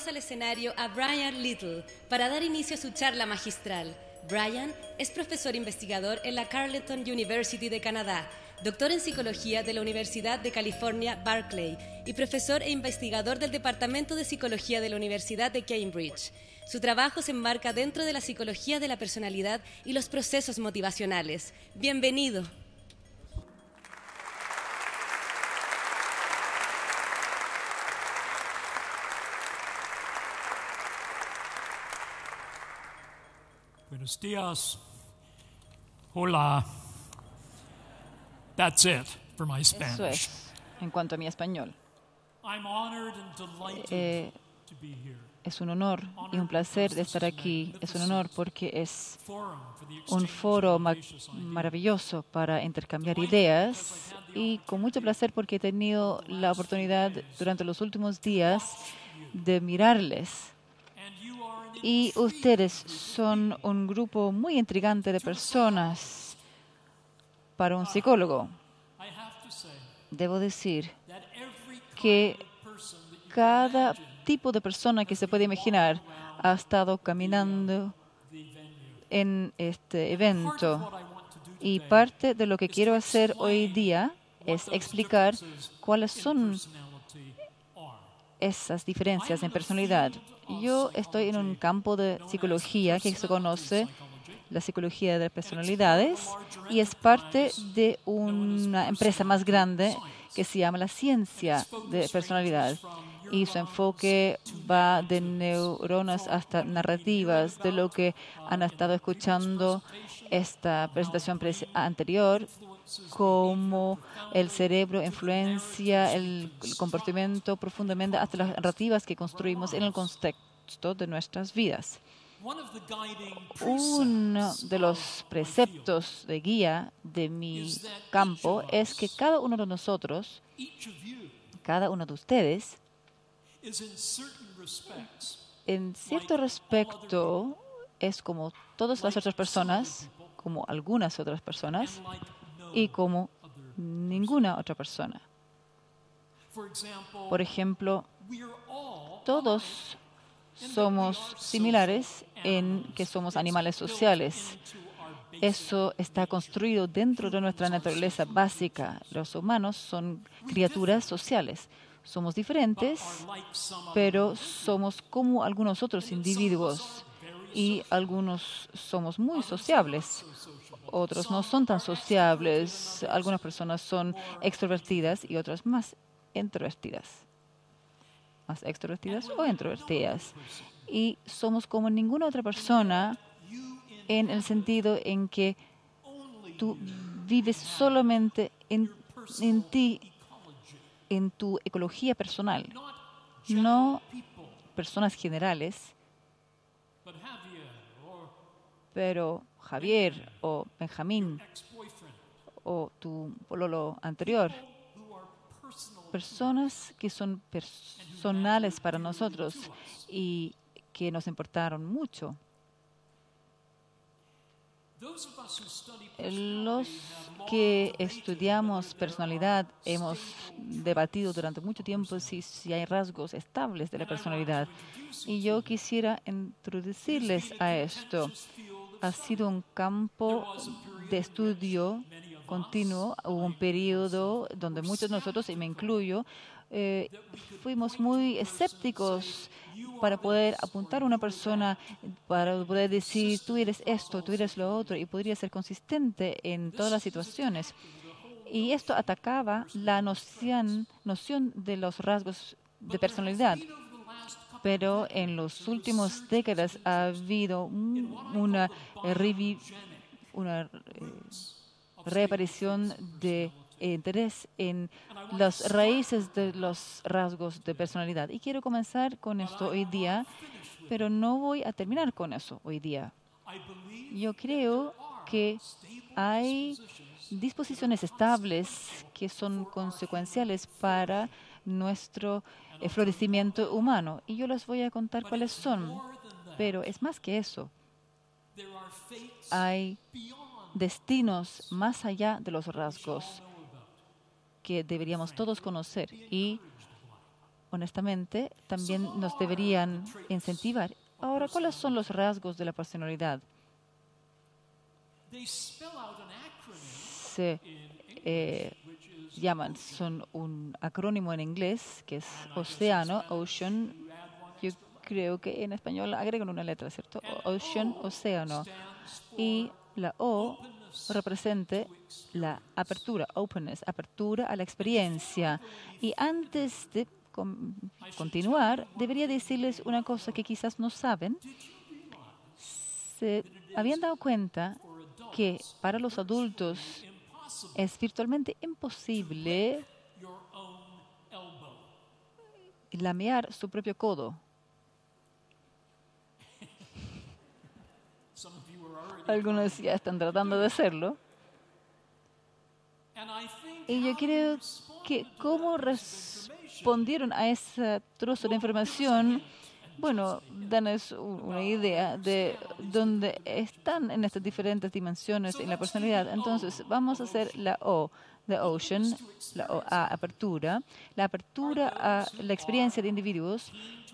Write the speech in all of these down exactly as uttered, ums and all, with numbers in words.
invitamos al escenario a Brian Little para dar inicio a su charla magistral. Brian es profesor investigador en la Carleton University de Canadá, doctor en Psicología de la Universidad de California, Berkeley, y profesor e investigador del Departamento de Psicología de la Universidad de Cambridge. Su trabajo se enmarca dentro de la psicología de la personalidad y los procesos motivacionales. ¡Bienvenido! Buenos días. Hola. That's it for my Spanish. Eso es, en cuanto a mi español. I'm honored and delighted eh, to be here. Es un honor y un placer de estar aquí. Es un honor porque es un foro ma maravilloso para intercambiar ideas y con mucho placer porque he tenido la oportunidad durante los últimos días de mirarles. Y ustedes son un grupo muy intrigante de personas para un psicólogo. Debo decir que cada tipo de persona que se puede imaginar ha estado caminando en este evento. Y parte de lo que quiero hacer hoy día es explicar cuáles son esas diferencias en personalidad. Yo estoy en un campo de psicología que se conoce la psicología de las personalidades y es parte de una empresa más grande que se llama la ciencia de personalidad. Y su enfoque va de neuronas hasta narrativas, de lo que han estado escuchando esta presentación anterior, cómo el cerebro influencia el comportamiento profundamente hasta las narrativas que construimos en el contexto de nuestras vidas. Uno de los preceptos de guía de mi campo es que cada uno de nosotros, cada uno de ustedes, en cierto respecto es como todas las otras personas, como algunas otras personas, y como ninguna otra persona. Por ejemplo, todos somos similares en que somos animales sociales. Eso está construido dentro de nuestra naturaleza básica. Los humanos son criaturas sociales. Somos diferentes, pero somos como algunos otros individuos. Y algunos somos muy sociables, otros no son tan sociables. Algunas personas son extrovertidas y otras más introvertidas. Más extrovertidas o introvertidas. Y somos como ninguna otra persona en el sentido en que tú vives solamente en, en ti, en tu ecología personal. No personas generales, pero Javier o Benjamín o tu pololo anterior, personas que son personales para nosotros y que nos importaron mucho. Los que estudiamos personalidad hemos debatido durante mucho tiempo si, si hay rasgos estables de la personalidad. Y yo quisiera introducirles a esto. Ha sido un campo de estudio continuo. Hubo un periodo donde muchos de nosotros, y me incluyo, Eh, fuimos muy escépticos para poder apuntar a una persona, para poder decir tú eres esto, tú eres lo otro, y podría ser consistente en todas las situaciones. Y esto atacaba la noción, noción de los rasgos de personalidad. Pero en las últimas décadas ha habido un, una, revi, una eh, reaparición de interés en las raíces de los rasgos de personalidad. Y quiero comenzar con esto hoy día, pero no voy a terminar con eso hoy día. Yo creo que hay disposiciones estables que son consecuenciales para nuestro florecimiento humano. Y yo les voy a contar cuáles son. Pero es más que eso. Hay destinos más allá de los rasgos que deberíamos todos conocer y honestamente, también nos deberían incentivar. Ahora, ¿cuáles son los rasgos de la personalidad? Se eh, llaman, son un acrónimo en inglés que es océano, ocean. Yo creo que en español agregan una letra, ¿cierto? Ocean, océano. Y la O representa la apertura, openness, apertura a la experiencia. Y antes de continuar, debería decirles una cosa que quizás no saben. Se habían dado cuenta que para los adultos es virtualmente imposible lamear su propio codo. Algunos ya están tratando de hacerlo. Y yo creo que cómo respondieron a ese trozo de información, bueno, danos una idea de dónde están en estas diferentes dimensiones en la personalidad. Entonces, vamos a hacer la O, the ocean, la O, A, apertura. La apertura a la experiencia de individuos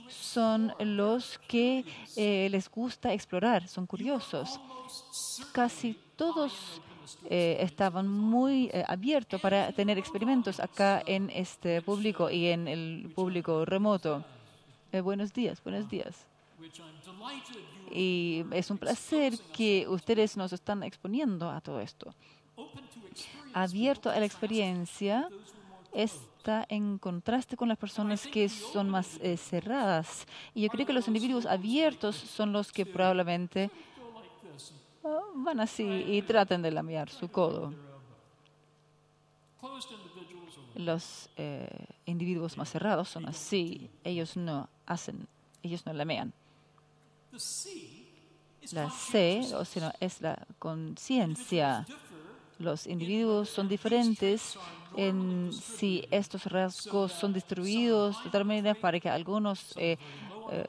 son los que eh, les gusta explorar, son curiosos. Casi todos Eh, estaban muy eh, abiertos para tener experimentos acá en este público y en el público remoto. Eh, buenos días, buenos días. Y es un placer que ustedes nos están exponiendo a todo esto. Abierto a la experiencia está en contraste con las personas que son más eh, cerradas. Y yo creo que los individuos abiertos son los que probablemente van así y traten de lamear su codo. Los eh, individuos más cerrados son así. Ellos no hacen, ellos no lamean. La C, o sea, es la conciencia. Los individuos son diferentes en si estos rasgos son distribuidos de tal manera para que algunos eh, eh,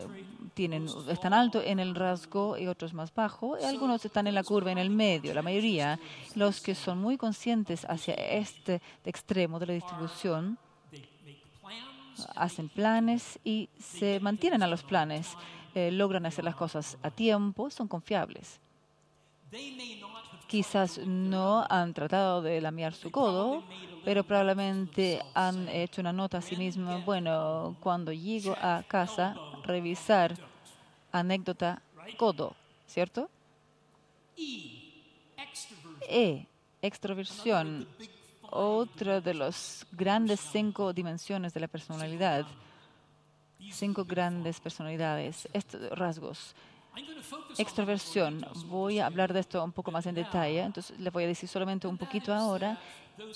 Tienen, están alto en el rasgo y otros más bajo. Y algunos están en la curva, en el medio. La mayoría, los que son muy conscientes hacia este extremo de la distribución, hacen planes y se mantienen a los planes. Eh, logran hacer las cosas a tiempo, son confiables. Quizás no han tratado de lamear su codo, pero probablemente han hecho una nota a sí mismo. Bueno, cuando llego a casa, revisar anécdota codo, ¿cierto? E, extroversión, otra de las grandes cinco dimensiones de la personalidad, cinco grandes personalidades, estos rasgos. Extroversión, voy a hablar de esto un poco más en detalle, entonces les voy a decir solamente un poquito ahora,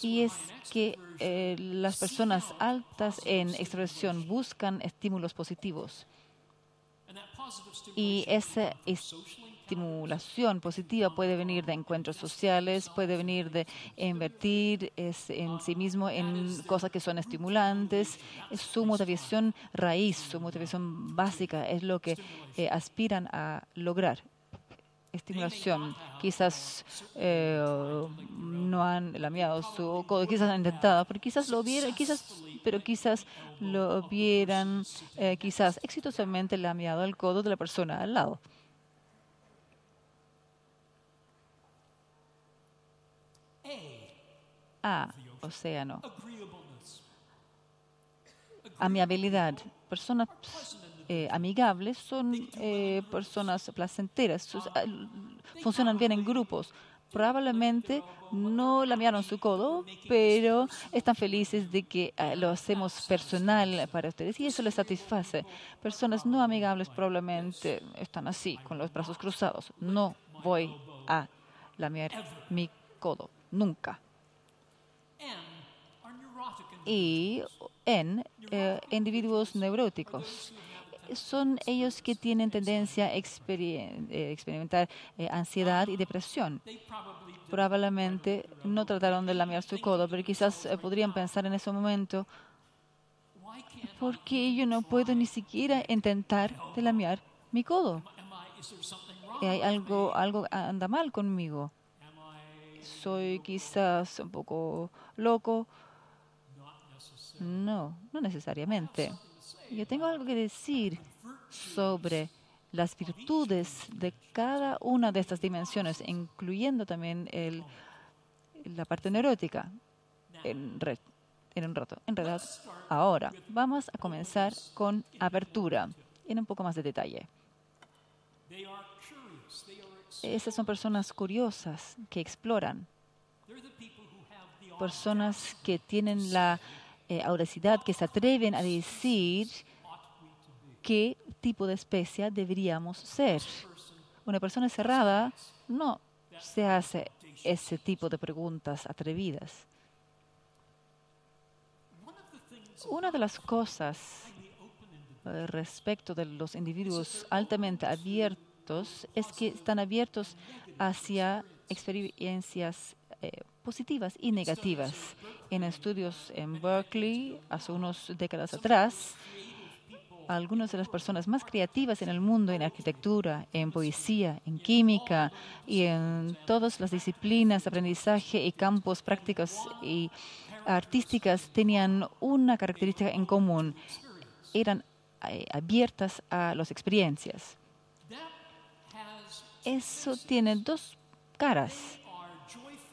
y es que eh, las personas altas en extroversión buscan estímulos positivos, y esa estimulación positiva puede venir de encuentros sociales, puede venir de invertir en sí mismo en cosas que son estimulantes. Su motivación raíz, su motivación básica es lo que eh, aspiran a lograr. Estimulación. Quizás eh, no han lameado su codo, quizás han intentado, pero quizás lo vieran, quizás, pero quizás lo vieran, eh, quizás exitosamente lameado el codo de la persona al lado. A, océano. Amabilidad. Personas eh, amigables son eh, personas placenteras. Sus, eh, funcionan bien en grupos. Probablemente no lamearon su codo, pero están felices de que eh, lo hacemos personal para ustedes y eso les satisface. Personas no amigables probablemente están así, con los brazos cruzados. No voy a lamear mi codo. Nunca. Y en eh, individuos neuróticos. Son ellos que tienen tendencia a experim- eh, experimentar eh, ansiedad y depresión. Probablemente no trataron de lamear su codo, pero quizás eh, podrían pensar en ese momento, ¿por qué yo no puedo ni siquiera intentar de lamear mi codo? ¿Hay algo, algo anda mal conmigo? ¿Soy quizás un poco loco? No, no necesariamente. Yo tengo algo que decir sobre las virtudes de cada una de estas dimensiones, incluyendo también el, la parte neurótica. En, re, en un rato, en realidad, ahora vamos a comenzar con apertura en un poco más de detalle. Esas son personas curiosas que exploran, personas que tienen la eh, audacidad, que se atreven a decir qué tipo de especie deberíamos ser. Una persona cerrada no se hace ese tipo de preguntas atrevidas. Una de las cosas respecto de los individuos altamente abiertos es que están abiertos hacia experiencias eh, positivas y negativas. En estudios en Berkeley, hace unas décadas atrás, algunas de las personas más creativas en el mundo, en arquitectura, en poesía, en química y en todas las disciplinas de aprendizaje y campos prácticos y artísticas, tenían una característica en común: eran eh, abiertas a las experiencias. Eso tiene dos caras.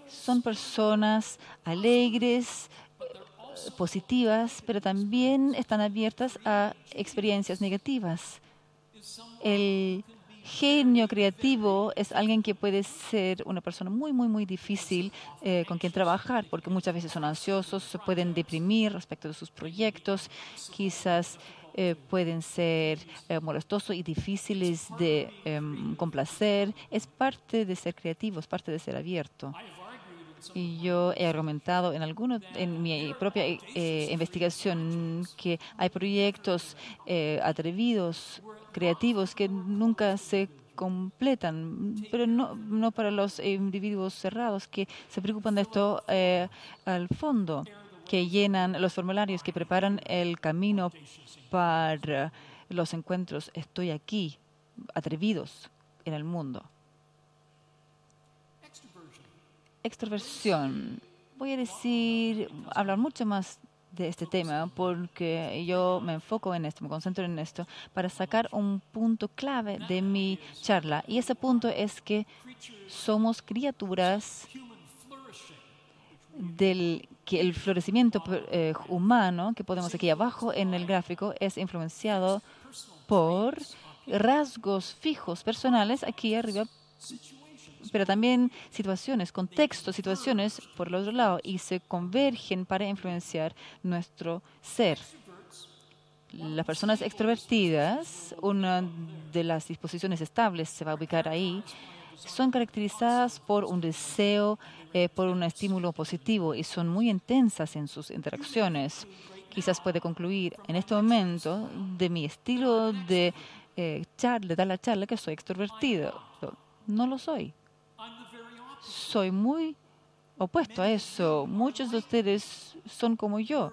Son personas alegres, eh, positivas, pero también están abiertas a experiencias negativas. El genio creativo es alguien que puede ser una persona muy, muy, muy difícil eh, con quien trabajar, porque muchas veces son ansiosos, se pueden deprimir respecto de sus proyectos, quizás eh, pueden ser eh, molestosos y difíciles de eh, complacer. Es parte de ser creativo, es parte de ser abierto. Y yo he argumentado en, alguno, en mi propia eh, investigación que hay proyectos eh, atrevidos, creativos, que nunca se completan, pero no, no para los individuos cerrados que se preocupan de esto eh, al fondo, que llenan los formularios, que preparan el camino para los encuentros. Estoy aquí, atrevidos en el mundo. Extroversión. Voy a decir, hablar mucho más de este tema porque yo me enfoco en esto, me concentro en esto para sacar un punto clave de mi charla. Y ese punto es que somos criaturas del que el florecimiento eh, humano que podemos aquí abajo en el gráfico es influenciado por rasgos fijos personales aquí arriba, pero también situaciones, contextos, situaciones por el otro lado, y se convergen para influenciar nuestro ser. Las personas extrovertidas, una de las disposiciones estables se va a ubicar ahí, son caracterizadas por un deseo, eh, por un estímulo positivo, y son muy intensas en sus interacciones. Quizás puede concluir en este momento de mi estilo de eh, charla, de la charla, que soy extrovertido. No lo soy. Soy muy opuesto a eso. Muchos de ustedes son como yo.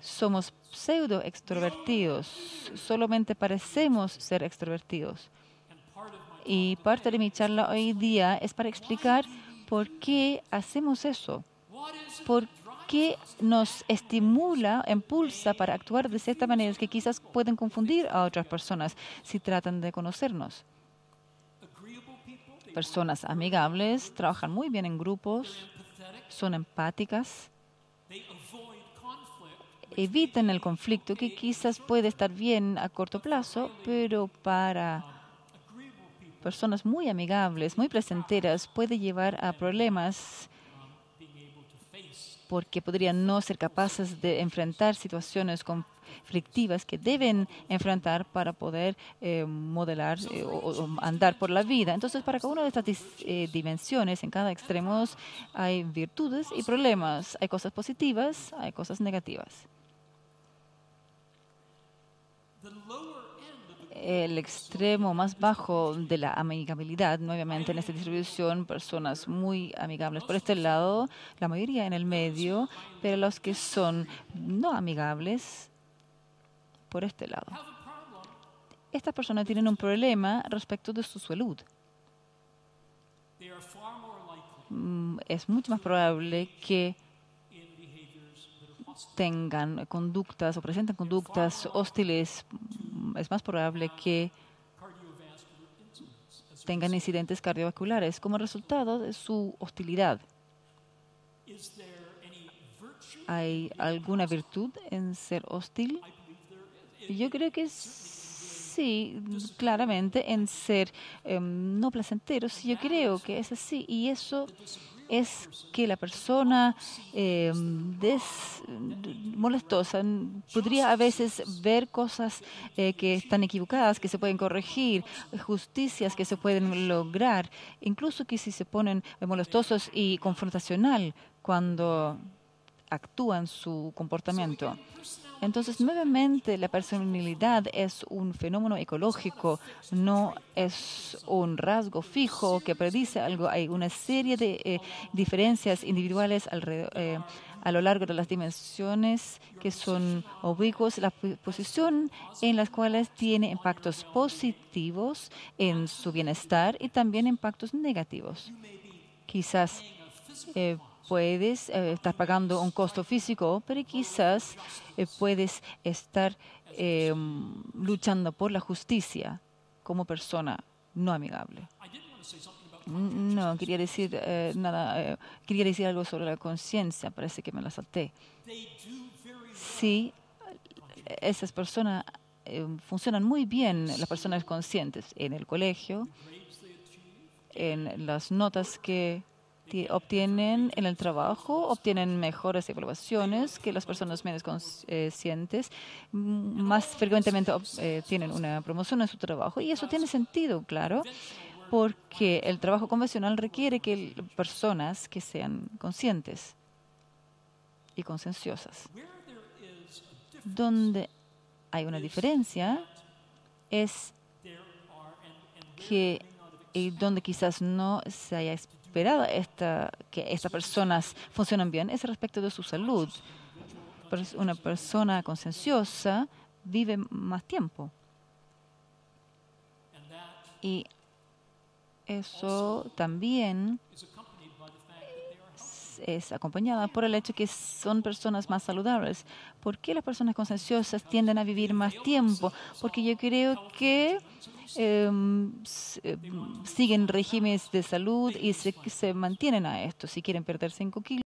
Somos pseudo extrovertidos. Solamente parecemos ser extrovertidos. Y parte de mi charla hoy día es para explicar por qué hacemos eso. ¿Por qué nos estimula, impulsa para actuar de cierta manera que quizás pueden confundir a otras personas si tratan de conocernos? Personas amigables, trabajan muy bien en grupos, son empáticas, evitan el conflicto, que quizás puede estar bien a corto plazo, pero para personas muy amigables, muy presenteras, puede llevar a problemas porque podrían no ser capaces de enfrentar situaciones conflictivas que deben enfrentar para poder eh, modelar eh, o, o andar por la vida. Entonces, para cada una de estas eh, dimensiones, en cada extremo, hay virtudes y problemas. Hay cosas positivas, hay cosas negativas. El extremo más bajo de la amigabilidad, nuevamente en esta distribución, personas muy amigables por este lado, la mayoría en el medio, pero los que son no amigables por este lado. Estas personas tienen un problema respecto de su salud. Es mucho más probable que tengan conductas o presenten conductas hostiles, es más probable que tengan incidentes cardiovasculares. Como resultado de su hostilidad, ¿hay alguna virtud en ser hostil? Yo creo que sí, claramente, en ser eh, no placentero. Sí, yo creo que es así. Y eso es que la persona eh, des, molestosa podría a veces ver cosas eh, que están equivocadas, que se pueden corregir, justicias que se pueden lograr, incluso que si se ponen molestosos y confrontacional cuando actúan su comportamiento. Entonces, nuevamente, la personalidad es un fenómeno ecológico, no es un rasgo fijo que predice algo. Hay una serie de eh, diferencias individuales alrededor, eh, a lo largo de las dimensiones que son oblicuos, la posición en las cuales tiene impactos positivos en su bienestar y también impactos negativos. Quizás eh, puedes eh, estar pagando un costo físico, pero quizás eh, puedes estar eh, luchando por la justicia como persona no amigable. No, quería decir eh, nada, eh, quería decir algo sobre la conciencia, parece que me la salté. Sí, esas personas eh, funcionan muy bien, las personas conscientes, en el colegio, en las notas que obtienen en el trabajo, obtienen mejores evaluaciones que las personas menos conscientes, más frecuentemente eh, tienen una promoción en su trabajo. Y eso tiene sentido, claro, porque el trabajo convencional requiere que personas que sean conscientes y concienciosas. Donde hay una diferencia es que y donde quizás no se haya explicado Esta, que estas personas funcionan bien es respecto de su salud. Una persona concienciosa vive más tiempo. Y eso también es acompañada por el hecho que son personas más saludables. ¿Por qué las personas concienciosas tienden a vivir más tiempo? Porque yo creo que eh, siguen regímenes de salud y se, se mantienen a esto. Si quieren perder cinco kilos,